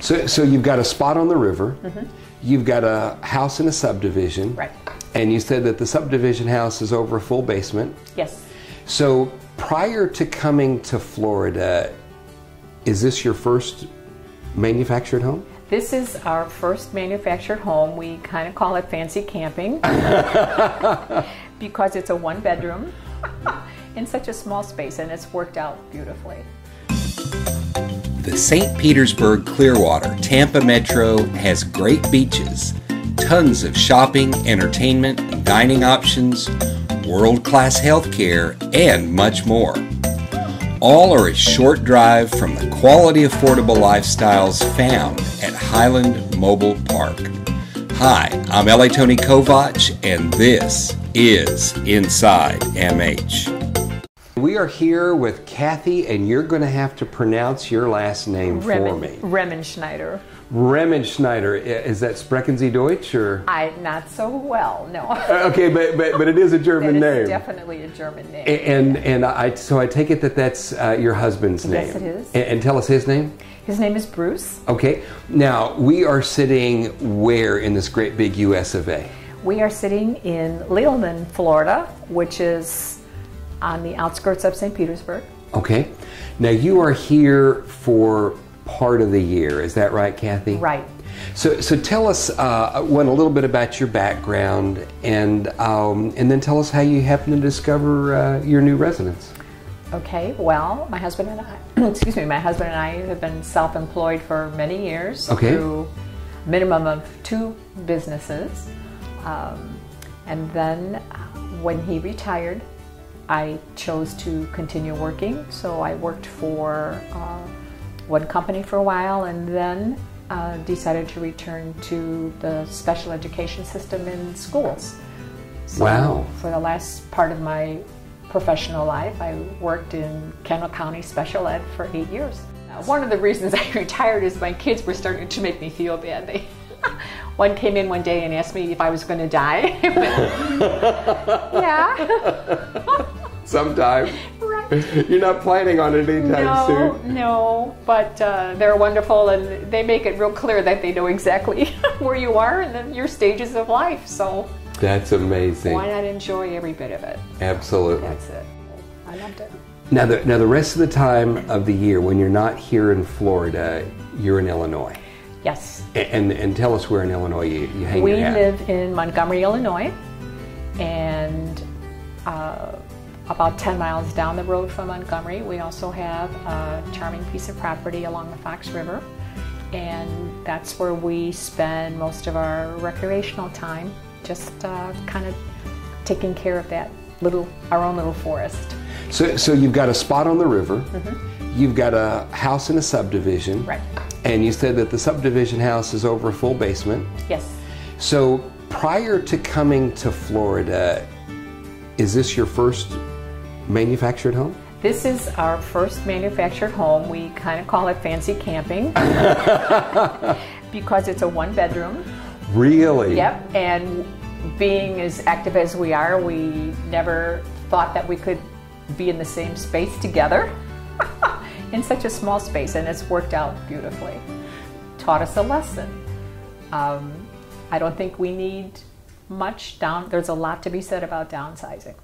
So you've got a spot on the river, mm-hmm. you've got a house in a subdivision, right? And you said that the subdivision house is over a full basement. Yes. So prior to coming to Florida, is this your first manufactured home? This is our first manufactured home. We kind of call it fancy camping because it's a one bedroom in such a small space, and it's worked out beautifully. The St. Petersburg Clearwater Tampa Metro has great beaches, tons of shopping, entertainment, and dining options, world-class healthcare, and much more. All are a short drive from the quality affordable lifestyles found at Highland Mobile Park. Hi, I'm L.A. Tony Kovach, and this is Inside MH. We are here with Cathy, and you're going to have to pronounce your last name for me. Reimenschneider. Reimenschneider. Is that Sprechensee Deutsch or? Not so well, no. Okay, but it is a German name. It is definitely a German name. And so I take it that that's your husband's name. Yes, it is. And tell us his name. His name is Bruce. Okay. Now, we are sitting where in this great big U.S. of A.? We are sitting in Leland, Florida, which is on the outskirts of St. Petersburg. Okay. Now you are here for part of the year, is that right, Cathy? Right. So tell us a little bit about your background, and then tell us how you happened to discover your new residence. Okay. Well, my husband and I, my husband and I have been self-employed for many years, okay, through a minimum of two businesses, and then when he retired, I chose to continue working, so I worked for one company for a while, and then decided to return to the special education system in schools. So wow. For the last part of my professional life, I worked in Kendall County special ed for 8 years. One of the reasons I retired is my kids were starting to make me feel bad. One came in one day and asked me if I was going to die. Yeah. Sometime. Right. You're not planning on it anytime soon. No, but they're wonderful, and they make it real clear that they know exactly where you are and then your stages of life. So that's amazing. Why not enjoy every bit of it? Absolutely. That's it. I loved it. Now the rest of the time of the year when you're not here in Florida, you're in Illinois. Yes. And tell us where in Illinois you hang out. We live in Montgomery, Illinois, and about 10 miles down the road from Montgomery, we also have a charming piece of property along the Fox River, and that's where we spend most of our recreational time, just kind of taking care of that our own little forest. So you've got a spot on the river, mm-hmm. you've got a house in a subdivision, right? And you said that the subdivision house is over a full basement. Yes. So prior to coming to Florida, is this your first manufactured home? This is our first manufactured home. We kind of call it fancy camping because it's a one bedroom. Really? Yep. And being as active as we are, we never thought that we could be in the same space together. In such a small space, and it's worked out beautifully. Taught us a lesson. I don't think we need much. There's a lot to be said about downsizing.